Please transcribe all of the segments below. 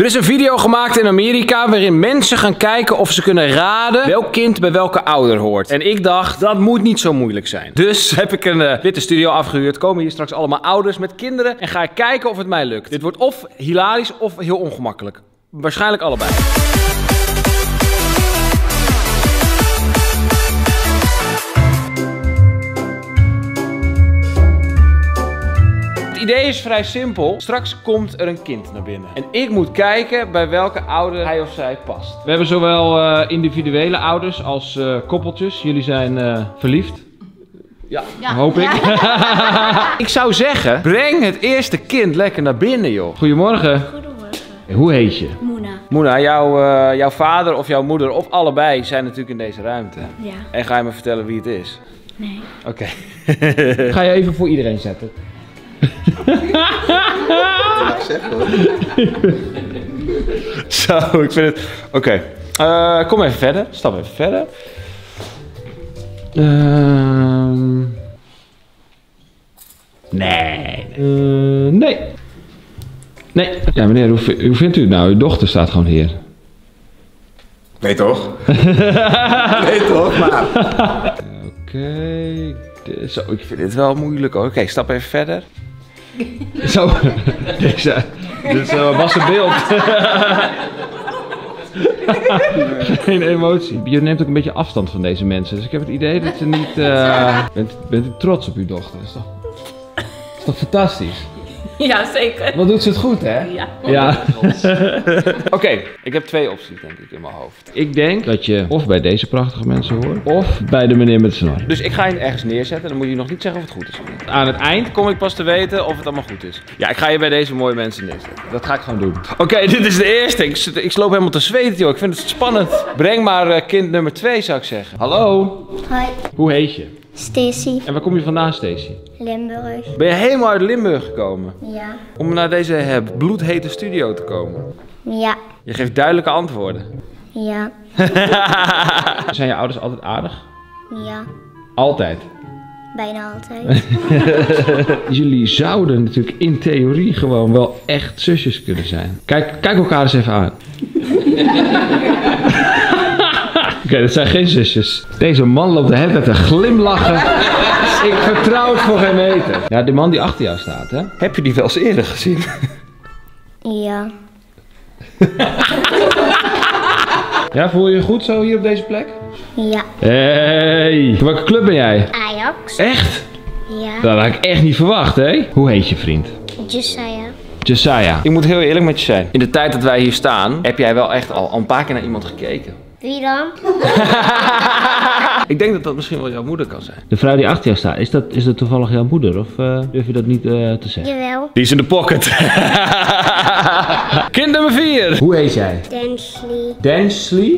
Er is een video gemaakt in Amerika waarin mensen gaan kijken of ze kunnen raden welk kind bij welke ouder hoort. En ik dacht, dat moet niet zo moeilijk zijn. Dus heb ik een witte studio afgehuurd. Komen hier straks allemaal ouders met kinderen en ga ik kijken of het mij lukt. Dit wordt of hilarisch of heel ongemakkelijk. Waarschijnlijk allebei. Het idee is vrij simpel. Straks komt er een kind naar binnen. En ik moet kijken bij welke ouder hij of zij past. We hebben zowel individuele ouders als koppeltjes. Jullie zijn verliefd. Ja. Hoop ik. Ja. Ik zou zeggen, breng het eerste kind lekker naar binnen, joh. Goedemorgen. Goedemorgen. Hoe heet je? Moena. Moena, jouw vader of jouw moeder of allebei zijn natuurlijk in deze ruimte. Ja. En ga je me vertellen wie het is? Nee. Oké. Ga je even voor iedereen zetten. Zo, ik vind het... Oké. Kom even verder. Stap even verder. Nee. Ja, meneer, hoe vindt u het nou? Uw dochter staat gewoon hier. Nee toch? Nee toch, maar... Oké. Zo, ik vind dit wel moeilijk hoor. Oké, stap even verder. Zo, dit was een beeld. Geen emotie. Je neemt ook een beetje afstand van deze mensen, dus ik heb het idee dat ze niet... Bent u trots op uw dochter? Dat is toch fantastisch? Ja, zeker. Wat doet ze het goed, hè? Ja. Oké, ik heb twee opties, denk ik, in mijn hoofd. Ik denk dat je of bij deze prachtige mensen hoort, of bij de meneer met de snor. Dus ik ga je ergens neerzetten en dan moet je nog niet zeggen of het goed is. Aan het eind kom ik pas te weten of het allemaal goed is. Ja, ik ga je bij deze mooie mensen neerzetten. Dat ga ik gewoon doen. Oké, dit is de eerste. Ik loop helemaal te zweten, joh. Ik vind het spannend. Breng maar kind nummer 2, zou ik zeggen. Hallo. Hoi. Hoe heet je? Stacy. En waar kom je vandaan, Stacy? Limburg. Ben je helemaal uit Limburg gekomen? Ja. Om naar deze bloedhete studio te komen? Ja. Je geeft duidelijke antwoorden. Ja. Zijn je ouders altijd aardig? Ja. Altijd? Bijna altijd. Jullie zouden natuurlijk in theorie gewoon wel echt zusjes kunnen zijn. Kijk elkaar eens even aan. Oké, dat zijn geen zusjes. Deze man loopt de hele tijd te glimlachen. Ik vertrouw het voor geen meter. Ja, die man die achter jou staat, hè? Heb je die wel eens eerder gezien? Ja. Ja, voel je je goed zo hier op deze plek? Ja. Hey, welke club ben jij? Ajax. Echt? Ja. Dat had ik echt niet verwacht, hè? Hoe heet je vriend? Josiah. Josiah. Ik moet heel eerlijk met je zijn. In de tijd dat wij hier staan, heb jij wel echt al een paar keer naar iemand gekeken. Wie dan? Ik denk dat dat misschien wel jouw moeder kan zijn. De vrouw die achter jou staat, is dat toevallig jouw moeder? Of durf je dat niet te zeggen? Jawel. Die is in de pocket. Kind nummer 4. Hoe heet jij? Densley. Densley?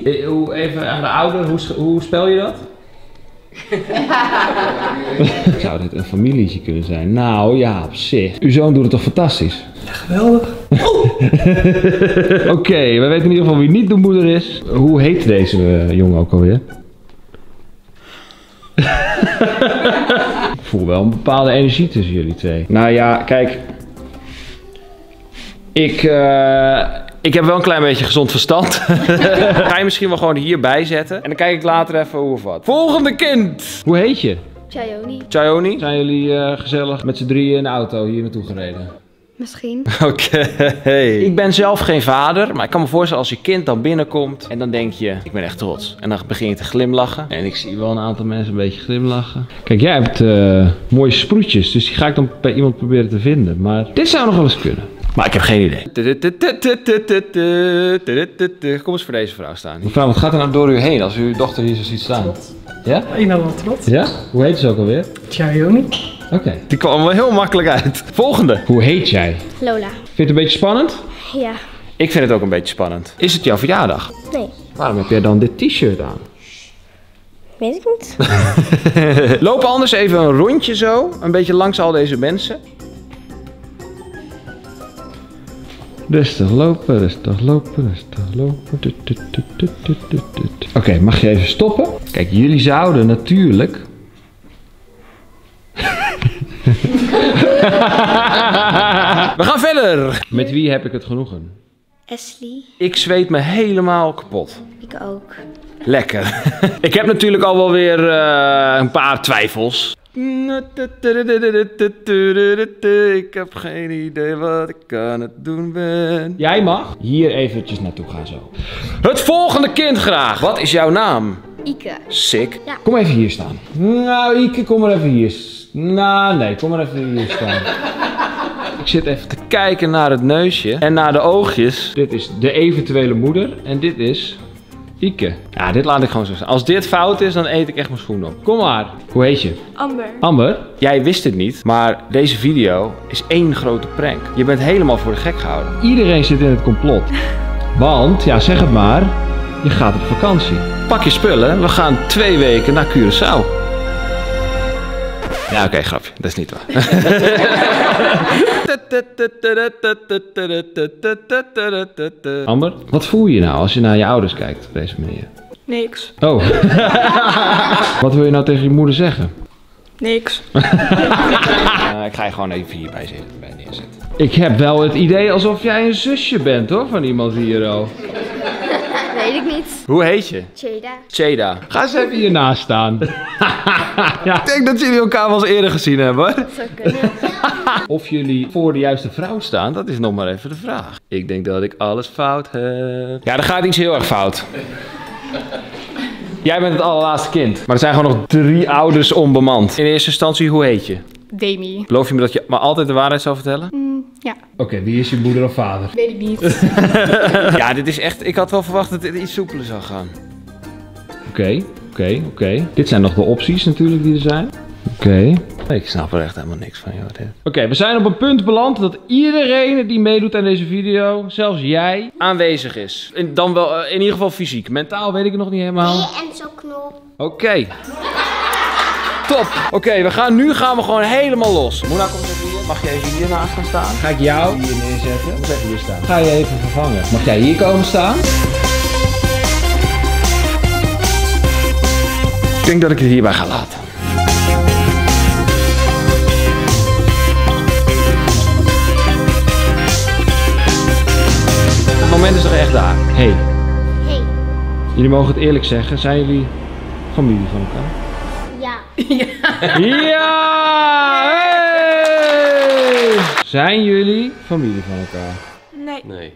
Even aan de ouder, hoe spel je dat? Zou dit een familietje kunnen zijn? Nou ja, op zich. Uw zoon doet het toch fantastisch? Ja, geweldig. Oh. Oké, we weten in ieder geval wie niet de moeder is. Hoe heet deze jongen ook alweer? Ik voel wel een bepaalde energie tussen jullie twee. Nou ja, kijk. Ik heb wel een klein beetje gezond verstand. Ga je misschien wel gewoon hierbij zetten. En dan kijk ik later even hoe of wat. Volgende kind! Hoe heet je? Chayoni. Chayoni? Zijn jullie gezellig met z'n drieën in de auto hier naartoe gereden? Misschien. Oké. Ik ben zelf geen vader, maar ik kan me voorstellen als je kind dan binnenkomt en dan denk je, ik ben echt trots. En dan begin je te glimlachen. En ik zie wel een aantal mensen een beetje glimlachen. Kijk, jij hebt mooie sproetjes, dus die ga ik dan bij iemand proberen te vinden. Maar dit zou nog wel eens kunnen. Maar ik heb geen idee. Kom eens voor deze vrouw staan. Mevrouw, wat gaat er nou door u heen als u uw dochter hier zo ziet staan? Trots. Ja? Ik ben wel trots. Ja? Hoe heet ze ook alweer? Chayoni. Oké. Die kwam wel heel makkelijk uit. Volgende. Hoe heet jij? Lola. Vind je het een beetje spannend? Ja. Ik vind het ook een beetje spannend. Is het jouw verjaardag? Nee. Waarom heb jij dan dit t-shirt aan? Weet ik niet. Loop anders even een rondje zo. Een beetje langs al deze mensen. Rustig lopen, rustig lopen, rustig lopen. Oké, mag je even stoppen? Kijk, jullie zouden natuurlijk... We gaan verder! Met wie heb ik het genoegen? Ashley. Ik zweet me helemaal kapot. Ik ook. Lekker. Ik heb natuurlijk al wel weer een paar twijfels. Ik heb geen idee wat ik aan het doen ben. Jij mag hier eventjes naartoe gaan zo. Het volgende kind graag. Wat is jouw naam? Ike. Sick. Ja. Kom even hier staan. Nou Ike, kom maar even hier. Nou nee, kom maar even hier staan. Ik zit even te kijken naar het neusje en naar de oogjes. Dit is de eventuele moeder en dit is... Ike. Ja, dit laat ik gewoon zo staan. Als dit fout is, dan eet ik echt mijn schoen op. Kom maar. Hoe heet je? Amber. Amber? Jij wist het niet, maar deze video is één grote prank. Je bent helemaal voor de gek gehouden. Iedereen zit in het complot. Want, ja zeg het maar, je gaat op vakantie. Pak je spullen, we gaan 2 weken naar Curaçao. Ja, oké, grapje. Dat is niet waar. Amber, wat voel je nou als je naar je ouders kijkt op deze manier? Niks. Oh. Wat wil je nou tegen je moeder zeggen? Niks. Ik ga je gewoon even hierbij neerzetten. Ik heb wel het idee alsof jij een zusje bent hoor, van iemand hier al. Weet ik niet. Hoe heet je? Cheda. Cheda. Ga eens even hiernaast staan. Ja. Ik denk dat jullie elkaar wel eens eerder gezien hebben hoor. Dat zou kunnen. Of jullie voor de juiste vrouw staan, dat is nog maar even de vraag. Ik denk dat ik alles fout heb. Ja, er gaat iets heel erg fout. Jij bent het allerlaatste kind. Maar er zijn gewoon nog 3 ouders onbemand. In eerste instantie, hoe heet je? Demi. Beloof je me dat je maar altijd de waarheid zal vertellen? Ja. Oké, wie is je moeder of vader? Weet ik niet. Ja, dit is echt... Ik had wel verwacht dat dit iets soepeler zou gaan. Oké. Dit zijn nog de opties natuurlijk die er zijn. Oké. Ik snap er echt helemaal niks van, joh. Oké, we zijn op een punt beland dat iedereen die meedoet aan deze video, zelfs jij, aanwezig is. Dan wel, in ieder geval fysiek. Mentaal weet ik het nog niet helemaal. Nee, Enzo Knol. Oké. Top. Oké, nu gaan we gewoon helemaal los. Moena, kom eens even hier. Mag jij even hier naast gaan staan? Ga ik jou hier neerzetten? Moet even hier staan. Ga je even vervangen. Mag jij hier komen staan? Ik denk dat ik het hierbij ga laten. Het moment is toch echt daar. Hey. Jullie mogen het eerlijk zeggen. Zijn jullie familie van elkaar? Ja. Ja! Hey! Zijn jullie familie van elkaar? Nee!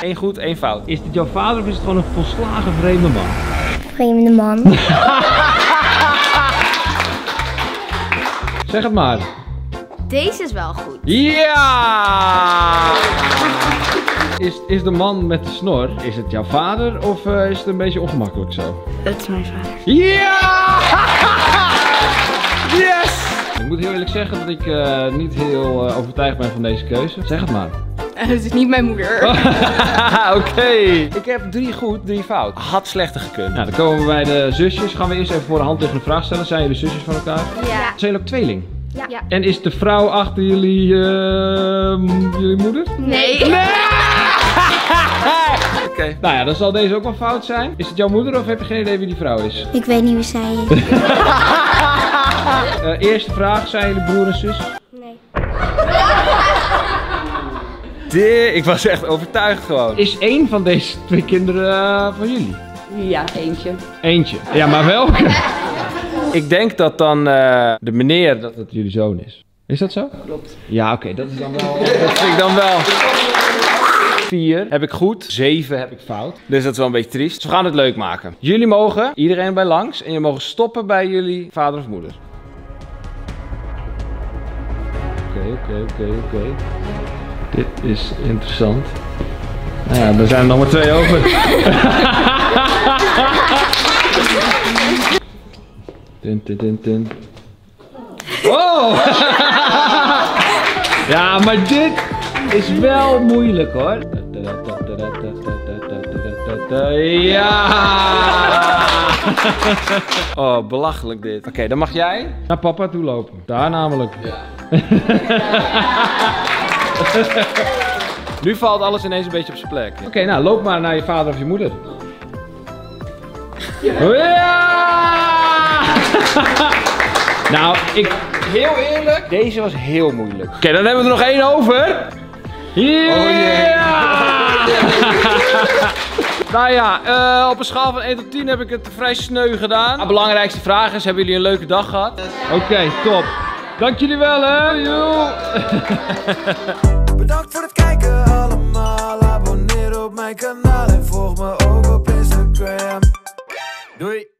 1 goed, 1 fout. Is dit jouw vader of is het gewoon een volslagen vreemde man? Vreemde man. Zeg het maar. Deze is wel goed. Ja! Is de man met de snor, is het jouw vader of is het een beetje ongemakkelijk zo? Dat is mijn vader. Ja! Yes! Ik moet heel eerlijk zeggen dat ik niet heel overtuigd ben van deze keuze. Zeg het maar. Het is niet mijn moeder. Oké. Ik heb 3 goed, 3 fout. Had slechter gekund. Nou, dan komen we bij de zusjes. Gaan we eerst even voor de hand tegen de vraag stellen. Zijn jullie zusjes van elkaar? Ja. Zijn jullie ook tweeling? Ja. En is de vrouw achter jullie jullie moeder? Nee. Oké. Nou ja, dan zal deze ook wel fout zijn. Is het jouw moeder of heb je geen idee wie die vrouw is? Ik weet niet wie zij is. Eerste vraag. Zijn jullie broer en zus? Nee. Ik was echt overtuigd gewoon. Is 1 van deze 2 kinderen van jullie? Ja, eentje. Eentje? Ja, maar welke? Ik denk dat dan de meneer, dat het jullie zoon is. Is dat zo? Klopt. Ja, oké, dat is dan wel... Dat vind ik dan wel. 4 heb ik goed, 7 heb ik fout. Dus dat is wel een beetje triest. Dus we gaan het leuk maken. Jullie mogen, iedereen bij langs, en je mogen stoppen bij jullie vader of moeder. Oké. Dit is interessant. Nou ja, er zijn er nog maar 2 over. Tin. Oh! Ja, maar dit is wel moeilijk hoor. Ja! Oh, belachelijk dit. Oké, dan mag jij naar papa toe lopen. Daar namelijk. Nu valt alles ineens een beetje op zijn plek. Oké, nou loop maar naar je vader of je moeder. Ja! Nou, heel eerlijk, deze was heel moeilijk. Oké, dan hebben we er nog 1 over. Yeah! Oh, yeah. Nou ja, op een schaal van 1 tot 10 heb ik het vrij sneu gedaan. De belangrijkste vraag is, hebben jullie een leuke dag gehad? Oké, top. Dank jullie wel, hè. Yo. Bedankt voor het kijken allemaal. Abonneer op mijn kanaal en volg me ook op Instagram. Doei.